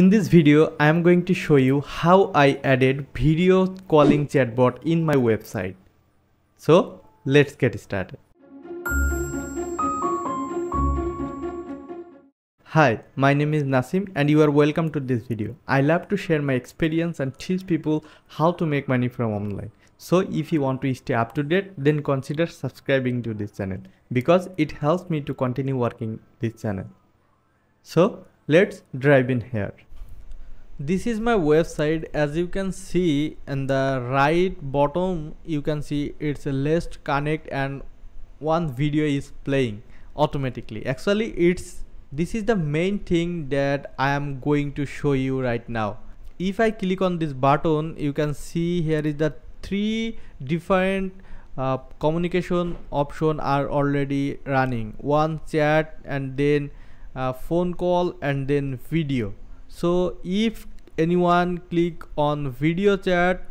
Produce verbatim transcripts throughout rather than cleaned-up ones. In this video, I am going to show you how I added video calling chatbot in my website. So let's get started. Hi, my name is Nasim and you are welcome to this video. I love to share my experience and teach people how to make money from online. So if you want to stay up to date, then consider subscribing to this channel because it helps me to continue working this channel. So let's dive in here. This is my website. As you can see in the right bottom, you can see it's a list connect and one video is playing automatically. Actually, it's this is the main thing that I am going to show you right now. If I click on this button, you can see here is the three different uh, communication options are already running. One chat, and then Uh, phone call, and then video. So if anyone click on video chat,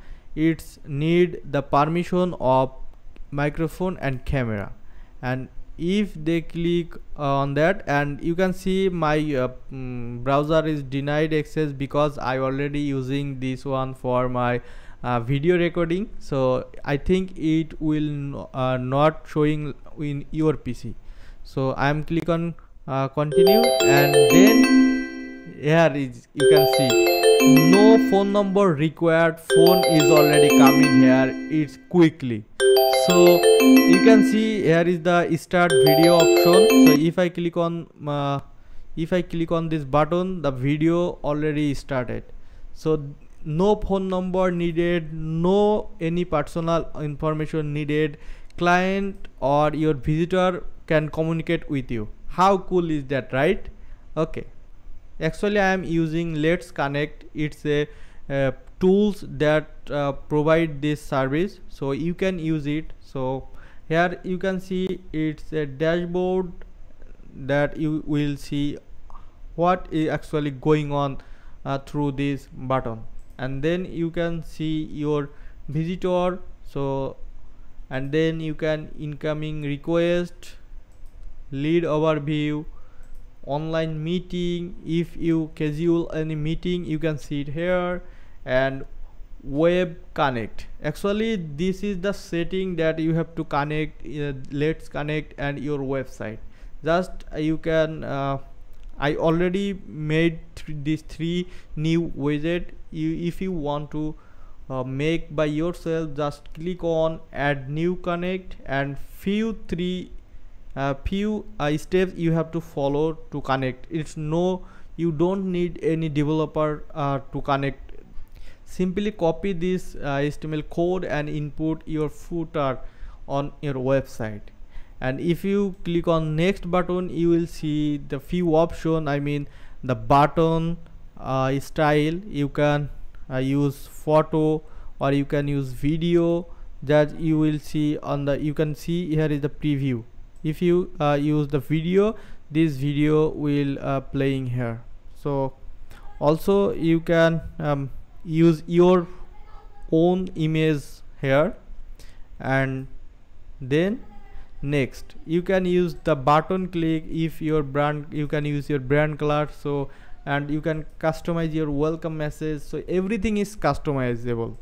it's need the permission of microphone and camera, and if they click on that, and you can see my uh, um, browser is denied access because I already using this one for my uh, video recording, so I think it will uh, not showing in your P C. So I am click on Uh, continue, and then here is you can see no phone number required. Phone is already coming here, it's quickly. So you can see here is the start video option. So if I click on uh, if I click on this button, the video already started. So no phone number needed, no any personal information needed. Client or your visitor can communicate with you. How cool is that, right? Okay, actually I am using Let's Connect. It's a uh, tools that uh, provide this service, so you can use it. So here you can see it's a dashboard that you will see what is actually going on uh, through this button, and then you can see your visitor, so and then you can incoming request, lead overview, online meeting. If you schedule any meeting, you can see it here, and web connect. Actually this is the setting that you have to connect uh, Let's Connect and your website. Just uh, you can uh, I already made th these three new widget. You if you want to uh, make by yourself, just click on add new connect, and few three Uh, few uh, steps you have to follow to connect. It's no you don't need any developer uh, to connect. Simply copy this uh, H T M L code and input your footer on your website, and if you click on next button, you will see the few option. I mean the button uh, style, you can uh, use photo or you can use video. That you will see on the you can see here is the preview. If you uh, use the video, this video will uh, playing here. So also you can um, use your own image here, and then next you can use the button click. If your brand, you can use your brand color, so and you can customize your welcome message. So everything is customizable.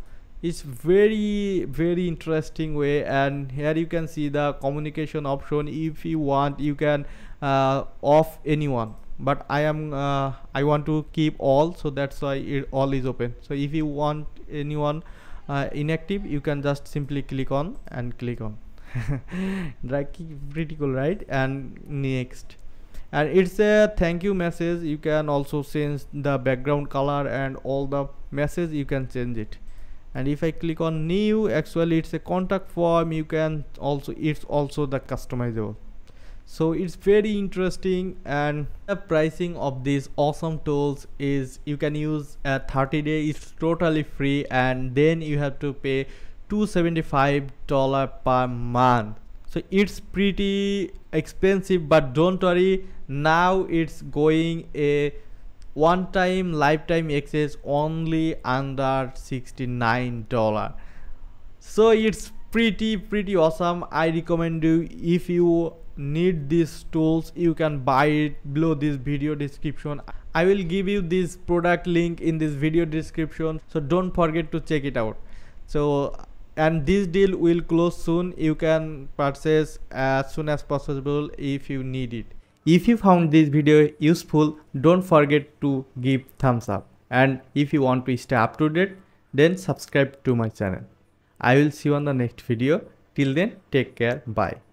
It's very very interesting way, and here you can see the communication option. If you want, you can uh, off anyone, but I am uh, I want to keep all, so that's why it all is open. So if you want anyone uh, inactive, you can just simply click on and click on like pretty cool, right? And next, and it's a thank you message. You can also change the background color and all the message, you can change it. And if I click on new, actually it's a contact form. You can also it's also the customizable. So it's very interesting, and the pricing of these awesome tools is you can use a uh, thirty day, it's totally free, and then you have to pay two hundred seventy-five dollars per month. So it's pretty expensive, but don't worry, now it's going a one time lifetime access only under sixty-nine dollars. So it's pretty pretty awesome. I recommend you, if you need these tools, you can buy it below this video description. I will give you this product link in this video description, so don't forget to check it out. So and this deal will close soon. You can purchase as soon as possible if you need it. If you found this video useful, don't forget to give thumbs up, and if you want to stay up to date, then subscribe to my channel. I will see you on the next video. Till then, take care. Bye.